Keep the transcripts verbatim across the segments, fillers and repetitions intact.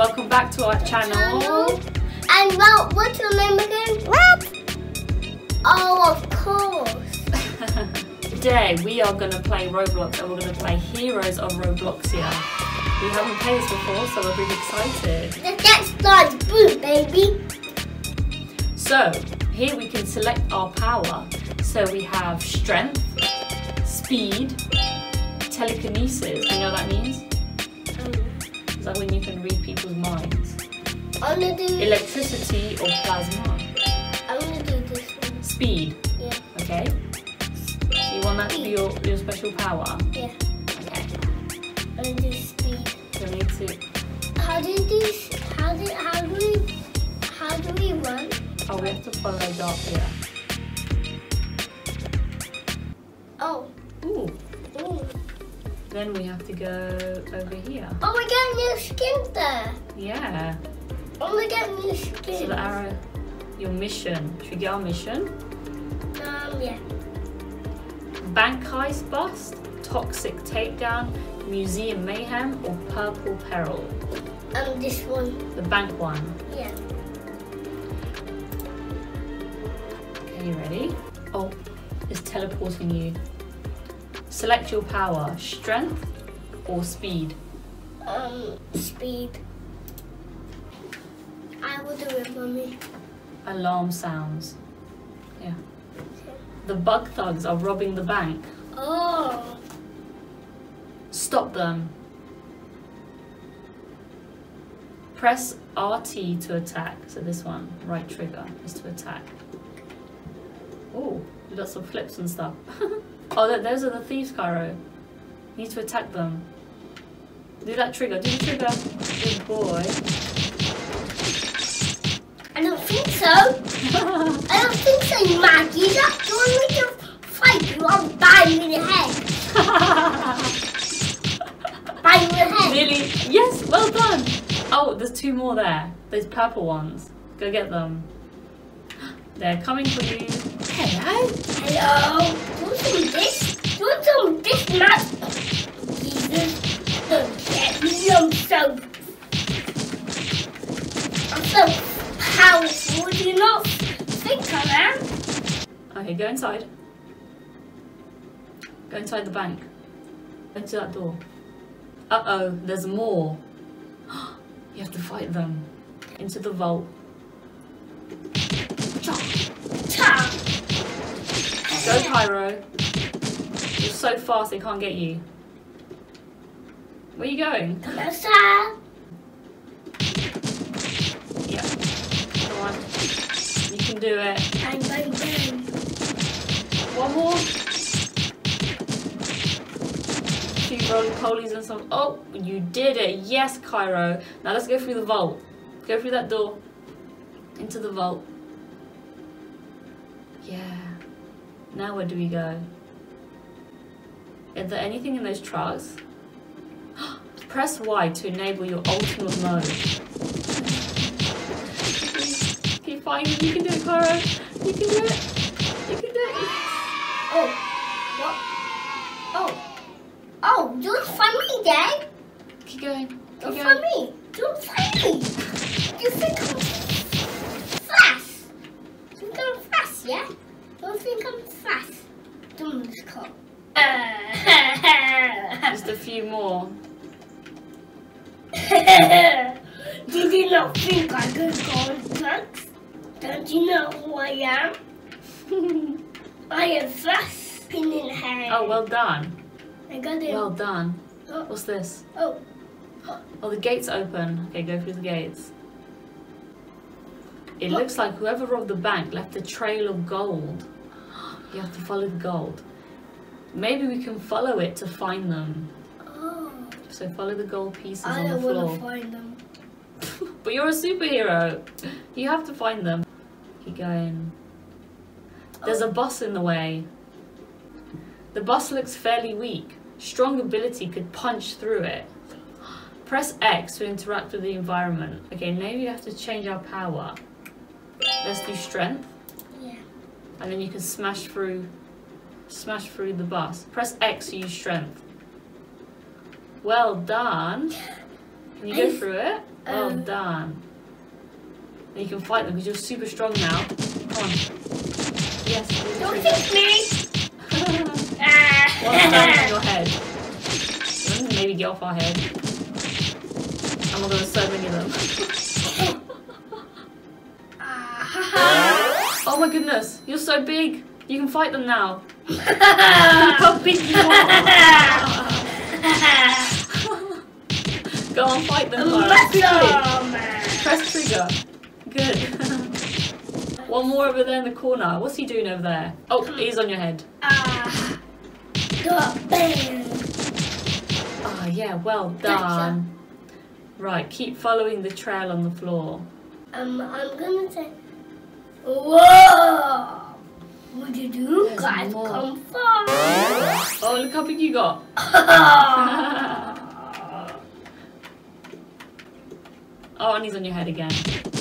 Welcome back to our channel. And well, what's your name again? What? Oh, of course. Today we are going to play Roblox and we're going to play Heroes of Robloxia. We haven't played this before, so we're really excited. Let's get started, boom, baby. So, here we can select our power. So we have strength, speed, telekinesis. You know what that means? It's like when you can read people's minds. I'm gonna do electricity or plasma. I'm gonna do this one. Speed. Yeah. Okay. So you want that to be your, your special power? Yeah. Okay. I'm gonna do speed. So me too. How do you do? How do how do we how do we run? Oh, we have to follow Dark here. Oh. Ooh. Ooh. Then we have to go over here. Oh, we got new skins there. Yeah. Oh, we got new skins. So the arrow, your mission. Should we get our mission? Um, yeah. Bank heist bust, toxic takedown, museum mayhem, or purple peril. Um, this one. The bank one. Yeah. Are you ready? Oh, it's teleporting you. Select your power, strength or speed? Um, speed. I will do it, Mummy. Alarm sounds. Yeah. The bug thugs are robbing the bank. Oh. Stop them. Press R T to attack. So this one, right trigger, is to attack. Oh, lots of flips and stuff. Oh, those are the thieves, Cairo. You need to attack them. Do that trigger. Do the trigger. Good boy. I don't think so. I don't think so, Maggie. That's the one we can fight you. I'll bang you in the head. Bang you in the head. Really? Yes, well done. Oh, there's two more there. Those purple ones. Go get them. They're coming for you. Hello. Hello. Do this. Do some this map. Jesus. Don't me. I'm so... I'm so powerful. Do you not think I am? Okay, go inside. Go inside the bank. Go to that door. Uh-oh, there's more. You have to fight them. Into the vault. Go, Cairo. You're so fast they can't get you. Where are you going? Closer. Yeah. Come on. You can do it. Bang, bang, bang. One more. Two roly polies and some. Oh, you did it. Yes, Cairo. Now let's go through the vault. Go through that door. Into the vault. Yeah. Now where do we go? Is there anything in those trucks? Press Y to enable your ultimate mode. Keep fighting. You can do it, Clara. You can do it. You can do it. Oh. What? Oh. Oh, don't fight me, Dad. Keep going. Keep don't fight me. Don't fight me. You think I'm fast? You think I'm fast, yeah? Don't think I'm fast. Don't call. Just a few more. Did you not think I could go on drugs? Don't you know who I am? I am fast spinning head. Oh, well done. I got it. Well done. Oh. What's this? Oh. Oh, the gates open. Okay, go through the gates. It looks like whoever robbed the bank left a trail of gold. You have to follow the gold. Maybe we can follow it to find them. Oh. So follow the gold pieces I on the floor. I don't want to find them. But you're a superhero. You have to find them. Keep going. There's oh. a boss in the way. The boss looks fairly weak. Strong ability could punch through it. Press X to interact with the environment. Okay, maybe you have to change our power. Let's do strength. Yeah. And then you can smash through smash through the bus. Press X to use strength. Well done. Can you go through it? Well um, done. And you can fight them because you're super strong now. Come on. Yes. Don't kick me! One down on your head. Maybe get off our head. Oh my god, there's so many of them. Oh my goodness, you're so big. You can fight them now. Look how big you are. Go on, fight them. Let's go, man. Press trigger. Good. One more over there in the corner. What's he doing over there? Oh, he's on your head. Ah. Uh, got bang. Oh yeah, well done. Gotcha. Right, keep following the trail on the floor. Um, I'm gonna say. Whoa! What do you do? There's guys, more. Come far. Oh, look how big you got. Oh, and he's on your head again.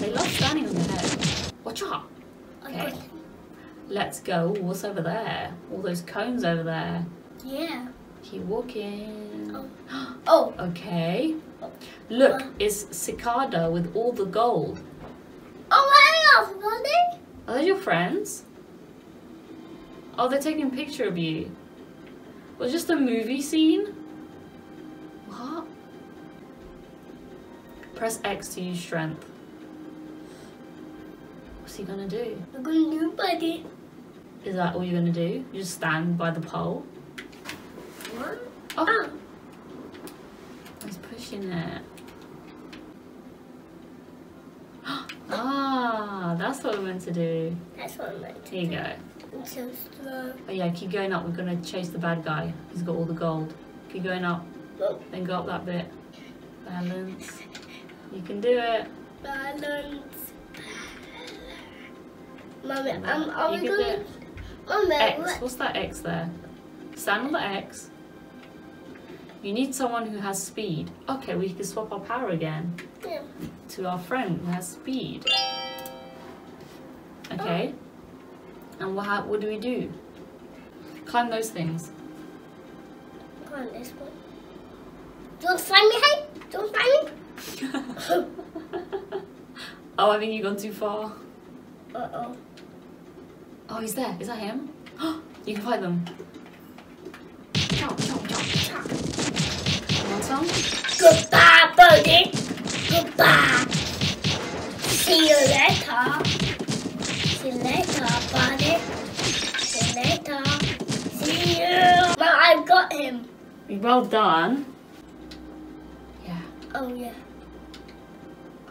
They love standing on your head. Watch out. Okay. Let's go. Ooh, what's over there? All those cones over there. Yeah. Keep walking. Oh. Oh. Okay. Look, uh. it's Cicada with all the gold. Oh, my God. Are those your friends? Oh, they're taking a picture of you. Was it just a movie scene? What? Press X to use strength. What's he gonna do? I'm gonna do, buddy. Is that all you're gonna do? You just stand by the pole? What? Oh! Ah. He's pushing it. Ah, that's what we're meant to do. That's what we're meant to do. Here you go. I'm so slow. Oh yeah, keep going up. We're gonna chase the bad guy. He's got all the gold. Keep going up. Oh. Then go up that bit. Balance. You can do it. Balance. Mommy, I'm, I'm going. Mommy, X. What's that X there? Stand on the X. You need someone who has speed. Okay, we can swap our power again. Yeah. To our friend who has speed. Okay. Oh. And what? What do we do? Climb those things. Climb this one. Don't slime me, hey! Don't slime me. Oh, I think you've gone too far. Uh oh. Oh, he's there. Is that him? You can fight them. Chop, chop, chop, chop. Want some? Goodbye, buddy. Goodbye. See you later. See you later, buddy. See you later. See you. Well, I've got him. Well done. Oh yeah.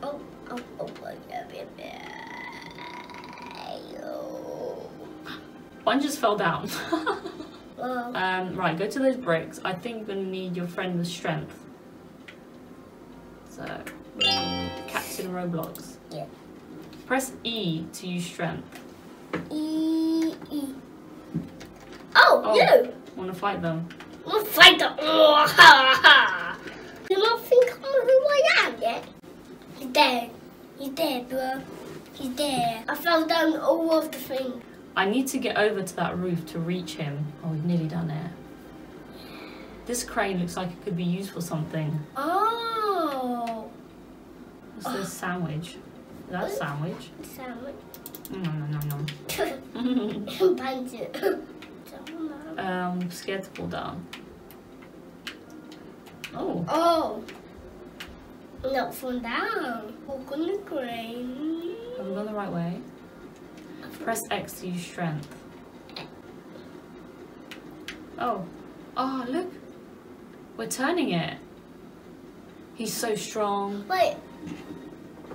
Oh oh oh yeah, baby. Oh. One just fell down. Oh. Um right, go to those bricks. I think you're gonna need your friend with strength. So we need Captain Roblox. Yeah. Press E to use strength. E E. Oh, oh you wanna fight them? Wanna fight them? Oh, ha, ha. You don't think I'm who I am yet? He's there. He's there, bro. He's there. I fell down all of the things. I need to get over to that roof to reach him. Oh, we've nearly done it. This crane looks like it could be used for something. Oh. What's oh. this sandwich? Is that a sandwich? Sandwich. Mm, no, no, no. Bandit. um, I'm scared to fall down. Oh. Oh. Not from down. Walk on the crane. Have we gone the right way? Press X to use strength. Oh. Oh, look. We're turning it. He's so strong. Wait.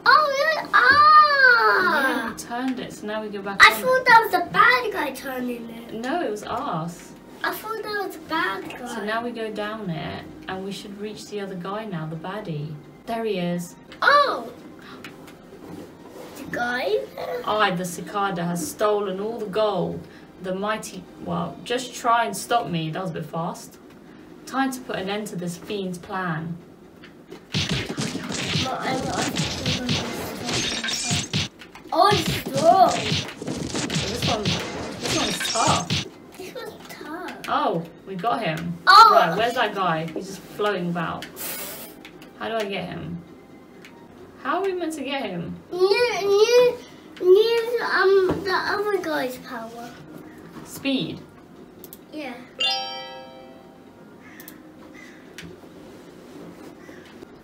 Oh, look. Ah. Yeah, we turned it, so now we go back. I on thought it. That was a bad guy turning it. No, it was us. I thought that was a bad guy. So now we go down it, and we should reach the other guy now, the baddie. There he is. Oh! The guy? I, the cicada, has stolen all the gold. The mighty... Well, just try and stop me. That was a bit fast. Time to put an end to this fiend's plan. Oh, it's strong. This one, this one's tough. Oh, we got him. Oh. Right, where's that guy? He's just floating about. How do I get him? How are we meant to get him? Use, use, use um, the other guy's power. Speed? Yeah.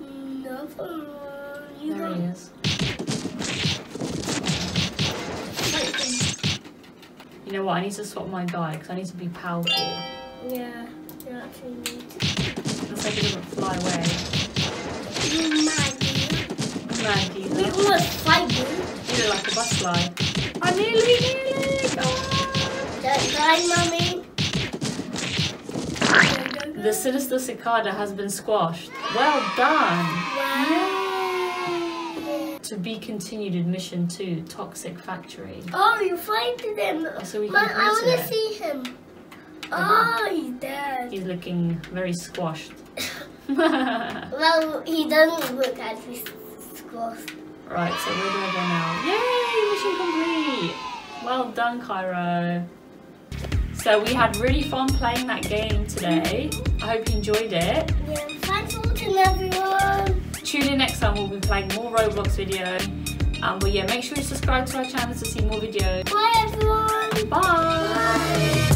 Nothing. You there he is. You know what? I need to swap my guy because I need to be powerful. Yeah, you actually need to. Looks like he doesn't fly away. You're Maggie. Maggie. We almost fight you. You look like a butterfly. I nearly, nearly. Go. Don't die, mummy. The sinister cicada has been squashed. Well done. Wow. Yay. To be continued in mission two, Toxic Factory. Oh, you fighted him. So we can Mom, I want to see him. Oh, he's dead. He's looking very squashed. Well, he doesn't look as squashed. Right, so where do I go now? Yay, mission complete! Well done, Cairo. So we had really fun playing that game today. I hope you enjoyed it. Yeah, thanks for watching, everyone. Tune in next time, we'll be playing more Roblox videos. Um, but yeah, make sure you subscribe to our channel to see more videos. Bye, everyone. Bye. Bye.